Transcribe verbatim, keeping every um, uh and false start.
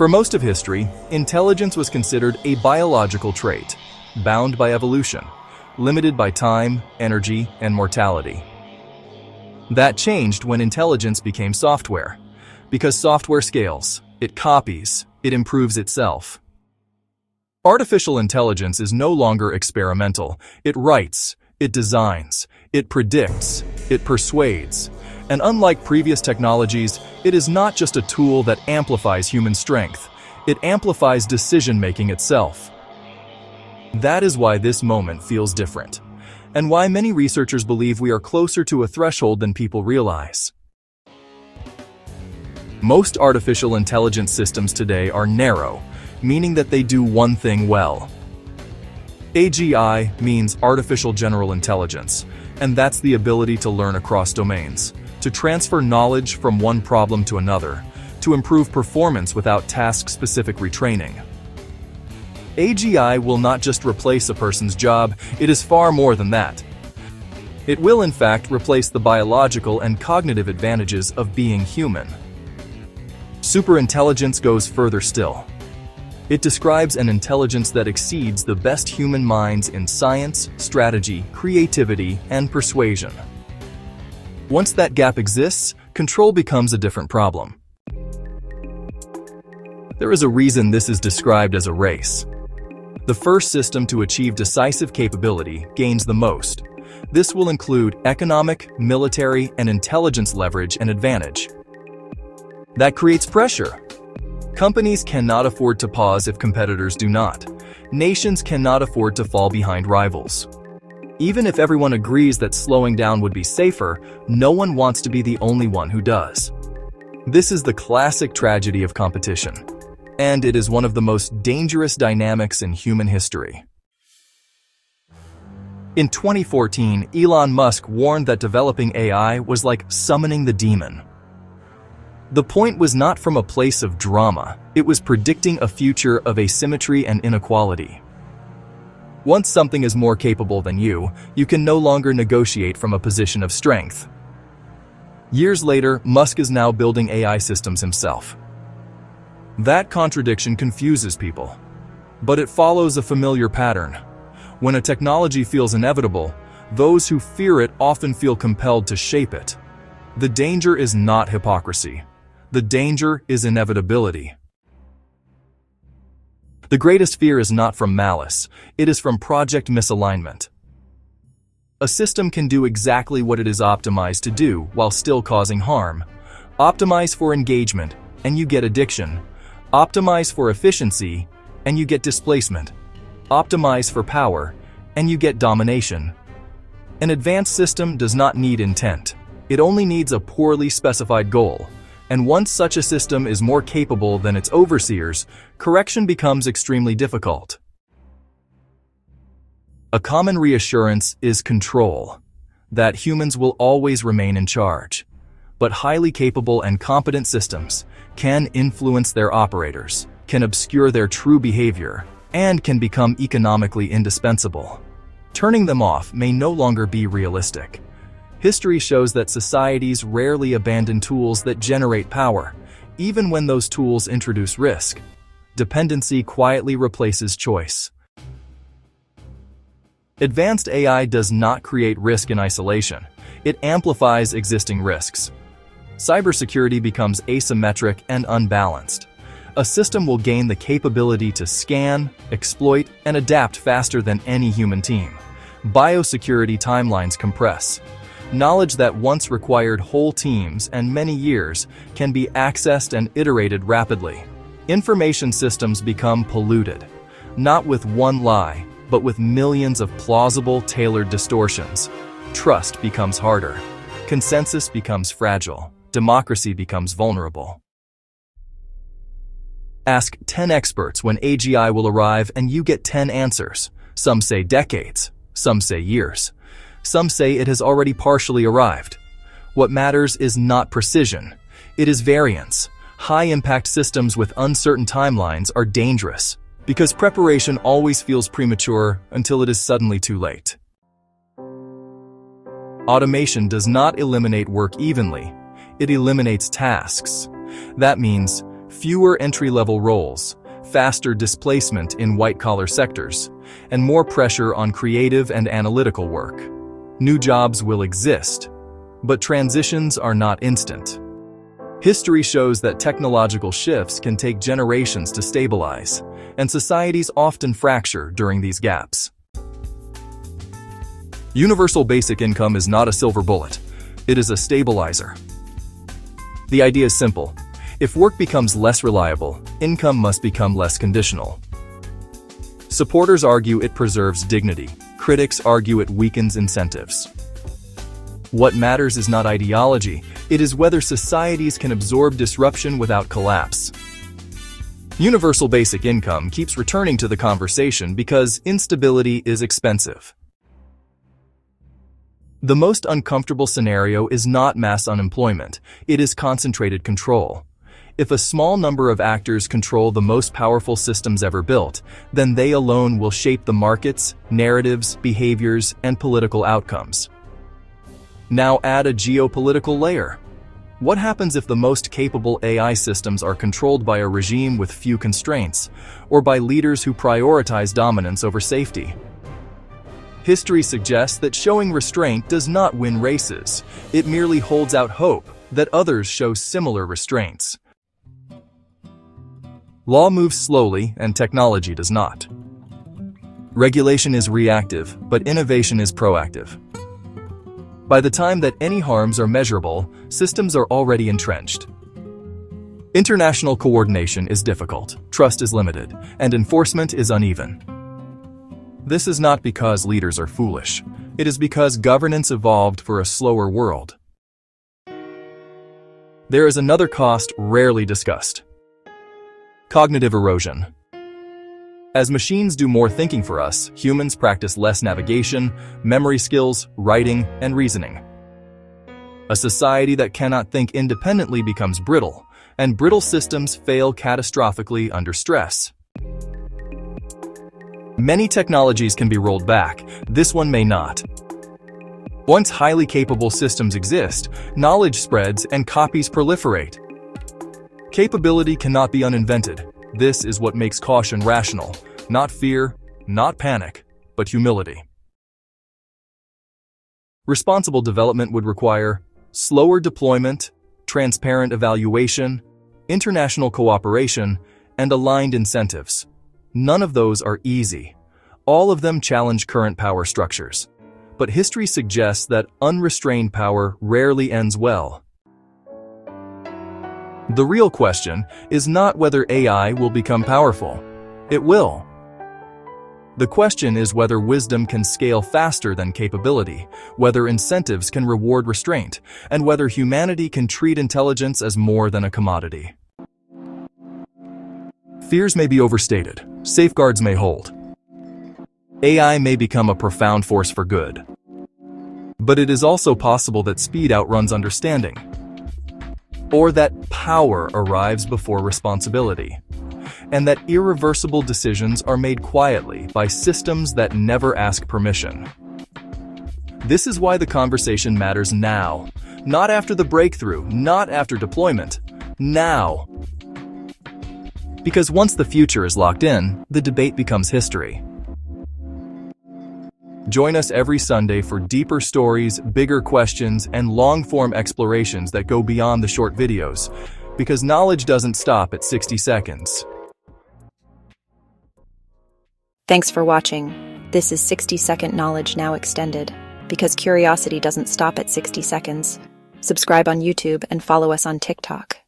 For most of history, intelligence was considered a biological trait, bound by evolution, limited by time, energy, and mortality. That changed when intelligence became software. Because software scales, it copies, it improves itself. Artificial intelligence is no longer experimental. It writes, it designs, it predicts, it persuades. And unlike previous technologies, it is not just a tool that amplifies human strength. It amplifies decision-making itself. That is why this moment feels different, and why many researchers believe we are closer to a threshold than people realize. Most artificial intelligence systems today are narrow, meaning that they do one thing well. A G I means artificial general intelligence, and that's the ability to learn across domains, to transfer knowledge from one problem to another, to improve performance without task-specific retraining. A G I will not just replace a person's job, it is far more than that. It will, in fact, replace the biological and cognitive advantages of being human. Superintelligence goes further still. It describes an intelligence that exceeds the best human minds in science, strategy, creativity, and persuasion. Once that gap exists, control becomes a different problem. There is a reason this is described as a race. The first system to achieve decisive capability gains the most. This will include economic, military, and intelligence leverage and advantage. That creates pressure. Companies cannot afford to pause if competitors do not. Nations cannot afford to fall behind rivals. Even if everyone agrees that slowing down would be safer, no one wants to be the only one who does. This is the classic tragedy of competition, and it is one of the most dangerous dynamics in human history. In twenty fourteen, Elon Musk warned that developing A I was like summoning the demon. The point was not from a place of drama, it was predicting a future of asymmetry and inequality. Once something is more capable than you, you can no longer negotiate from a position of strength. Years later, Musk is now building A I systems himself. That contradiction confuses people, but it follows a familiar pattern. When a technology feels inevitable, those who fear it often feel compelled to shape it. The danger is not hypocrisy. The danger is inevitability. The greatest fear is not from malice, it is from project misalignment. A system can do exactly what it is optimized to do while still causing harm. Optimize for engagement, and you get addiction. Optimize for efficiency, and you get displacement. Optimize for power, and you get domination. An advanced system does not need intent. It only needs a poorly specified goal. And once such a system is more capable than its overseers, correction becomes extremely difficult. A common reassurance is control, that humans will always remain in charge. But highly capable and competent systems can influence their operators, can obscure their true behavior, and can become economically indispensable. Turning them off may no longer be realistic. History shows that societies rarely abandon tools that generate power, even when those tools introduce risk. Dependency quietly replaces choice. Advanced A I does not create risk in isolation. It amplifies existing risks. Cybersecurity becomes asymmetric and unbalanced. A system will gain the capability to scan, exploit, and adapt faster than any human team. Biosecurity timelines compress. Knowledge that once required whole teams and many years can be accessed and iterated rapidly. Information systems become polluted, not with one lie, but with millions of plausible, tailored distortions. Trust becomes harder. Consensus becomes fragile. Democracy becomes vulnerable. Ask ten experts when A G I will arrive and you get ten answers. Some say decades, some say years. Some say it has already partially arrived. What matters is not precision. It is variance. High-impact systems with uncertain timelines are dangerous, because preparation always feels premature until it is suddenly too late. Automation does not eliminate work evenly. It eliminates tasks. That means fewer entry-level roles, faster displacement in white-collar sectors, and more pressure on creative and analytical work. New jobs will exist, but transitions are not instant. History shows that technological shifts can take generations to stabilize, and societies often fracture during these gaps. Universal basic income is not a silver bullet. It is a stabilizer. The idea is simple. If work becomes less reliable, income must become less conditional. Supporters argue it preserves dignity. Critics argue it weakens incentives. What matters is not ideology, it is whether societies can absorb disruption without collapse. Universal basic income keeps returning to the conversation because instability is expensive. The most uncomfortable scenario is not mass unemployment, it is concentrated control. If a small number of actors control the most powerful systems ever built, then they alone will shape the markets, narratives, behaviors, and political outcomes. Now add a geopolitical layer. What happens if the most capable A I systems are controlled by a regime with few constraints, or by leaders who prioritize dominance over safety? History suggests that showing restraint does not win races. It merely holds out hope that others show similar restraints. Law moves slowly and technology does not. Regulation is reactive, but innovation is proactive. By the time that any harms are measurable, systems are already entrenched. International coordination is difficult, trust is limited, and enforcement is uneven. This is not because leaders are foolish. It is because governance evolved for a slower world. There is another cost rarely discussed. Cognitive erosion. As machines do more thinking for us, humans practice less navigation, memory skills, writing, and reasoning. A society that cannot think independently becomes brittle, and brittle systems fail catastrophically under stress. Many technologies can be rolled back, this one may not. Once highly capable systems exist, knowledge spreads and copies proliferate. Capability cannot be uninvented. This is what makes caution rational, not fear, not panic, but humility. Responsible development would require slower deployment, transparent evaluation, international cooperation, and aligned incentives. None of those are easy. All of them challenge current power structures. But history suggests that unrestrained power rarely ends well. The real question is not whether A I will become powerful. It will. The question is whether wisdom can scale faster than capability, whether incentives can reward restraint, and whether humanity can treat intelligence as more than a commodity. Fears may be overstated. Safeguards may hold. A I may become a profound force for good. But it is also possible that speed outruns understanding, or that power arrives before responsibility, and that irreversible decisions are made quietly by systems that never ask permission. This is why the conversation matters now, not after the breakthrough, not after deployment, now. Because once the future is locked in, the debate becomes history. Join us every Sunday for deeper stories, bigger questions, and long-form explorations that go beyond the short videos, because knowledge doesn't stop at sixty seconds. Thanks for watching. This is sixty second Knowledge Now Extended, because curiosity doesn't stop at sixty seconds. Subscribe on YouTube and follow us on TikTok.